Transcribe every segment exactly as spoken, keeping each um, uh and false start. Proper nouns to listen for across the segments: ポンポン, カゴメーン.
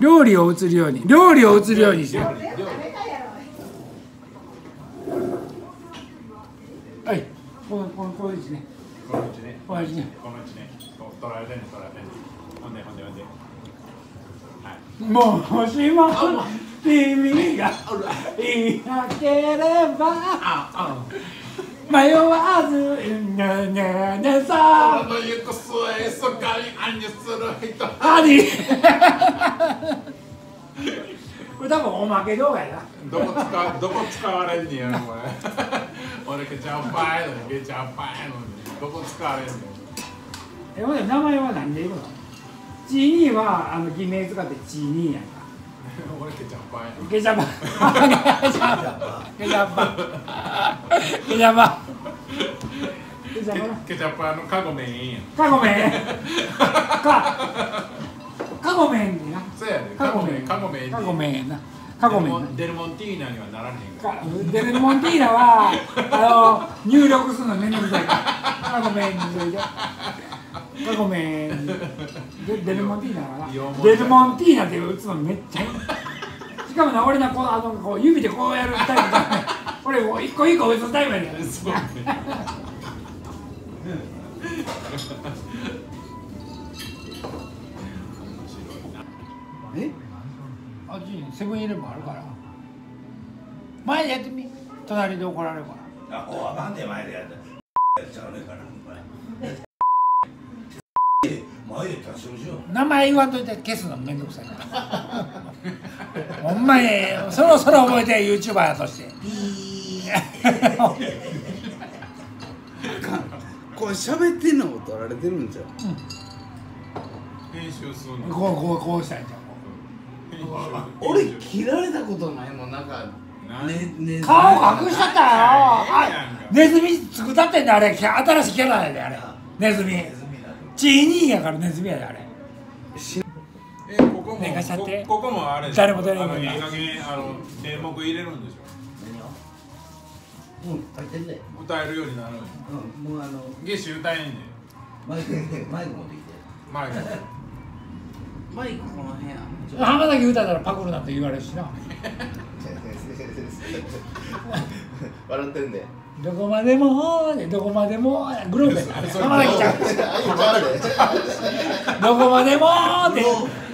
料理を移るように、料理を移るようにして。はい、このこのこの位置ね。この位置ね。この位置ね。この位置ね。取られてね、取られてね。ほんでほんでほんで。はい。もしも君がいなければ迷わずねねねさ。俺の行く末そがりあんにする人。あり。これ多分おまけ動画やな。どこ使どこ使われんねやろこれ。俺ケチャップアイのケチャップアイのどこ使われるの？え、ほんで名前は何で言うの？チーニーはあの偽名使ってチーニーやんか。俺ケチャップアイ。ケチャップアイ。ケチャップアイ。ケチャップアイ。ケチャップアイ。ケチャップアイのカゴメンやん。カゴメン。カカゴメンな。そうやね。カゴメンカゴメンカゴメンな。デルモンティーナにはならへんから。デルモンティーナはあの入力するのめんどくさいから。ごめんごめん。デルモンティーナはな。デルモンティーナって打つのめっちゃいい。しかもな俺なこうあのこう指でこうやるタイプじゃない。俺もう一個一個打つタイプやね。え？セブンイレブンあるから前でやってみ、隣で怒られるから。あ、お、あかんで前でやったやっちゃうねんから前で多少しよう。名前言わんといて消すのめんどくさいからほんまにそろそろ覚えて ユーチューバー としてこれ喋ってんのも撮られてるんじゃん、うん、編集するのこうこうこうしたいじゃん。俺切られたことないもん。なんか顔隠しちゃったよ。ネズミ作ったってんだあれ。新しいキャラやであれ。ネズミチーニーやからネズミやであれ。え、ここもここもあれ誰も誰もいい加減あの名目入れるんでしょ。何をうん書いてんね歌えるようになる。うんもうあのゲシ歌えんねん。マイク持ってきてマイクマイクこの辺や。浜崎歌ったらパクるなんて言われるしな。笑ってんね。どこまでもどこまでもグローブや。浜崎ちゃん。どこまでもって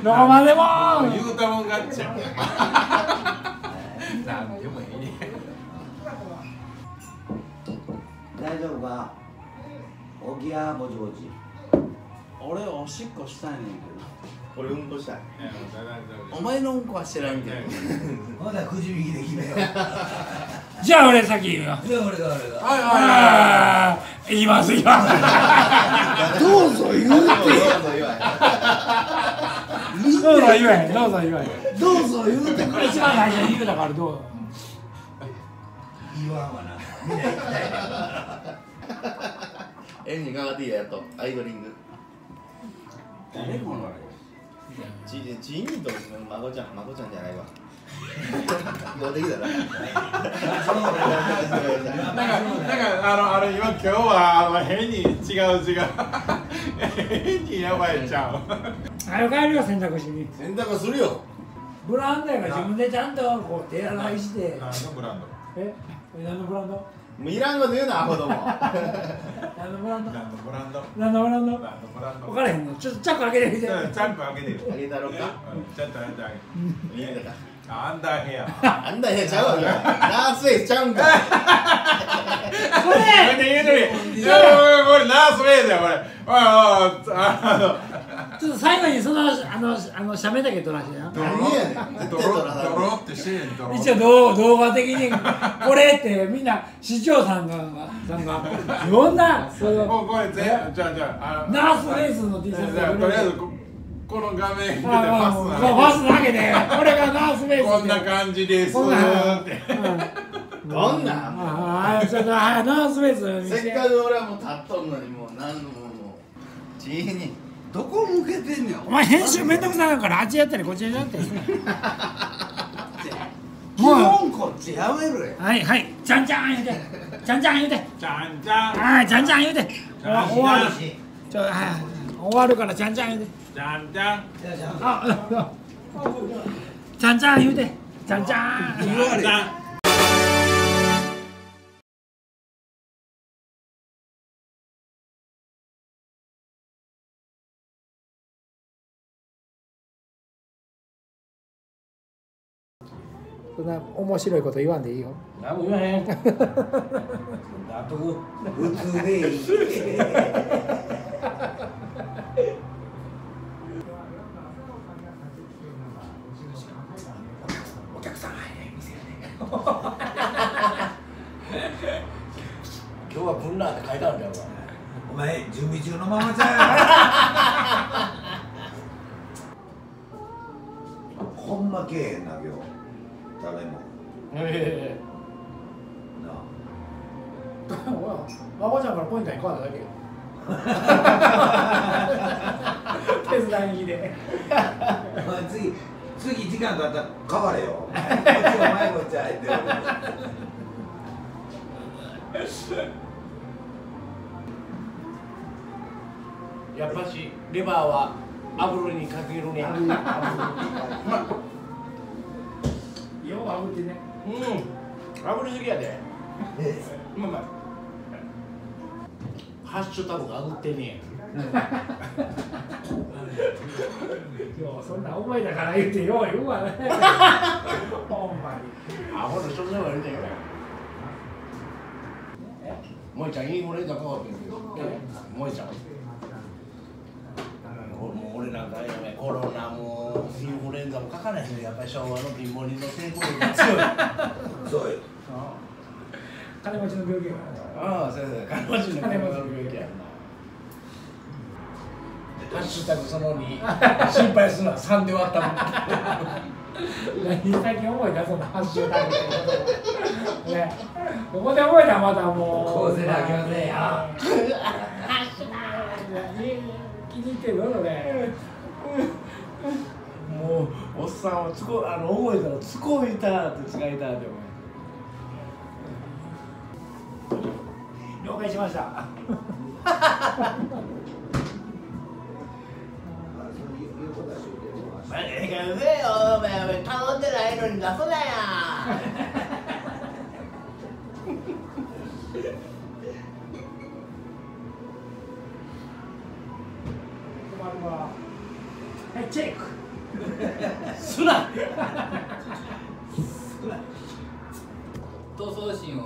どこまでも。言うたもん勝っちゃう。なんでもいいね。大丈夫か。起きやぼちぼち。俺おしっこしたいねんけど。俺うんこしたい。お前のうんこは知らんけど。まだくじ引きで決めよう。じゃあ俺先言うよ。じゃあ俺が俺が。はいはい。言います言います。どうぞ言うて。どうぞ言え。どうぞ言え。どうぞ言うて。これ一番最初に言うだからどう。言わんわな。みんな言いたいな。エンジンかかっていいやとアイドリング。誰このあれ。チーチーニーと孫ちゃん、孫ちゃんじゃないわ。もうできたな。なんか、なんか、あの、あれ、今、今日は、変に、違う、違う。変にやばいちゃう。あれ、帰るよ、洗濯しに。洗濯するよ。ブランドやから、自分でちゃんと、こう、手洗いして。何のブランド。え、何のブランド。いらんこと言うな、アホども。何のブランド？何のブランド？何のブランド？何のブランド？分からへんの。ちょっとチャック開けてみて。チャック開けてる。開けたろか。ちょっとあんた開け。見えたか。アンダーヘア。アンダーヘアちゃうわ。ナースウェイちゃうんか。これ。これナースウェイだよこれ。おいおい。ちょっと最後にそのあのあの喋だけ撮らしてな。何やねん。ドロドロってしてんドロ。一応動動画的にこれってみんな視聴さんがさんがいろんなその。もうこれ全じゃじゃあナースウェイズの ティーシャツ。とりあえず。この画面でファスだけでこれがナースベースこんな感じですどんなせっかく俺はもう立っとんのにもう何度ももう地味にどこ向けてんねんお前。編集めんどくさいからあっちやったりこっちやったり基本こっちやめるよ。はいはいじゃんじゃん言うてじゃんじゃん言うてじゃんじゃんはいじゃんじゃん言うて終わり。終わるからじゃんじゃん言うて。じゃんじゃん。あ、じゃんじゃん言うて。じゃんじゃん。じゃんじゃん。そんな面白いこと言わんでいいよ。何も言わへん。納得。普通でいい。お客さん入れ店やね。今日はブンラーって書いてあるんだよ。お前準備中のままじゃん。ほんまけえへんな今日。誰も。ええ。なあ。マコちゃんからポイントに変わっただけよ。手伝いに来て。次、次時間経ったら変われよ。こっちは前こっちは入ってる。やっぱしレバーは油にかけるね。よう炙ってね。うん。炙りすぎやで。まあまあ。ハッシュタグが炙ってね。ようそんなお前だから言ってよう言うわね。ほんまに。あ、ほんとそんなの言うてんよ。もえちゃんいいもれだかわってんけど。もえちゃん。もう俺なんかやめコロナも。インフルエンザも書かないけど、やっぱり昭和の貧乏人の抵抗力が強い。そうよ。金持ちの病気やな。ああ、そうそう、金持ちの病気やな。ハッシュタグそのに、心配するのはさんで割ったもん。最近思い出そうなハッシュタグって。ね、ここで覚えたらまたもう。こうせなあきませんよ。ハッシュタグ。気に入ってるのね。もうおっさんはつこあの覚えたらつこいたって使いたって思い。了解しました。マネが上よ、お前は頼んでないのに出さなや。困るわ。はいチェック。すな闘争心を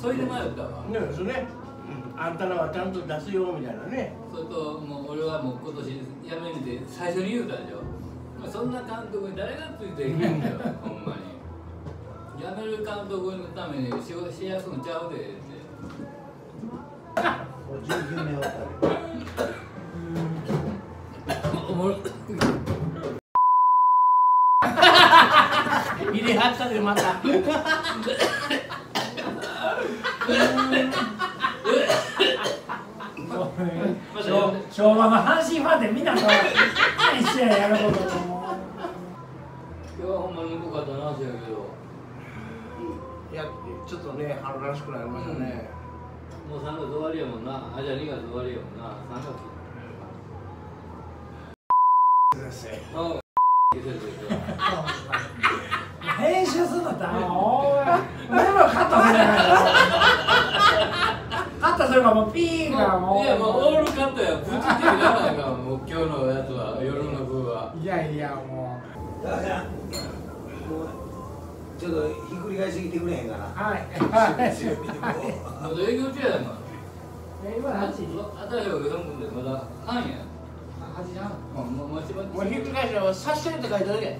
それで迷ったわね。それね、あんたらはちゃんと出すよみたいなね。それともう俺はもう今年辞めるって最初に言うたでしょ。そんな監督に誰がついていけんだよ。ほんまに辞める監督のために仕事しやすのちゃうでって。じゅうきゅうねんおったね。入れはったでまた。昭和の阪神ファンでみんなそう。一試合やることも。今日はほんまに良かったな、せやけど。いや、ちょっとね、春らしくなりましたね。もうさんがつ終わりやもんな。あ、じゃあにがつ終わりやもんな。さんがつ。編集するんだったら、おーい、全部カットするからカットするから、もうピーがもういや、もうオールカットや、ぶち切りならないから、もう今日のやつは、夜の分は。いやいや、もうだから、もうちょっとひっくり返してきてくれへんかな。はい、まだ営業中やだな。今はちじ？新しいお客さんもんで、まだ半やはちじはん。もうひっくり返しは、さしてるって書いただけ。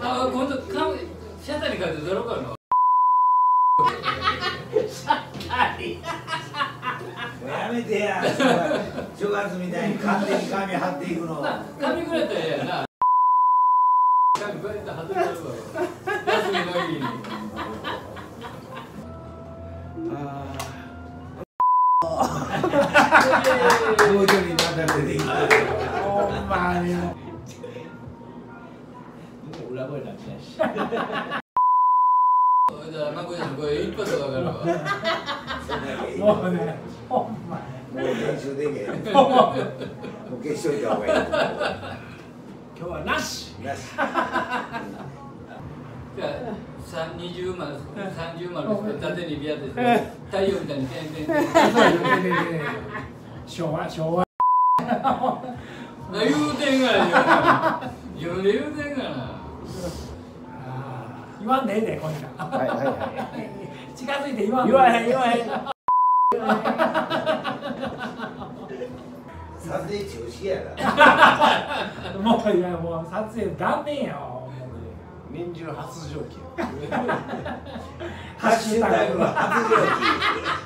あ、今度かんシャタに書いてだろうかな。シャタに。やめてや。正月みたいに勝手に紙貼っていくの。紙くれたらやな。紙くれたら貼ってやるわよ。休みの日に。ああ。もう一人また出てきた。ほんまに。裏声なんてないし。それではマコちゃんこれ一発だから。もうね、ほんまにもう練習できへん。もう消しといた方がいい。今日はなしなし。じゃあ三二十丸三十丸縦にビアですね。太陽みたいに点々点。昭和昭和。言うてんがな。言うてんがな。言わんでええで、こんなん。はいはいはい。近づいて言わん。言わへん言わへん。撮影中止やな。もういやもう撮影ダメよ。年中発情期。ハッシュタグは発情期。